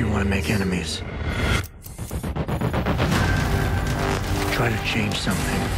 you want to make enemies, try to change something.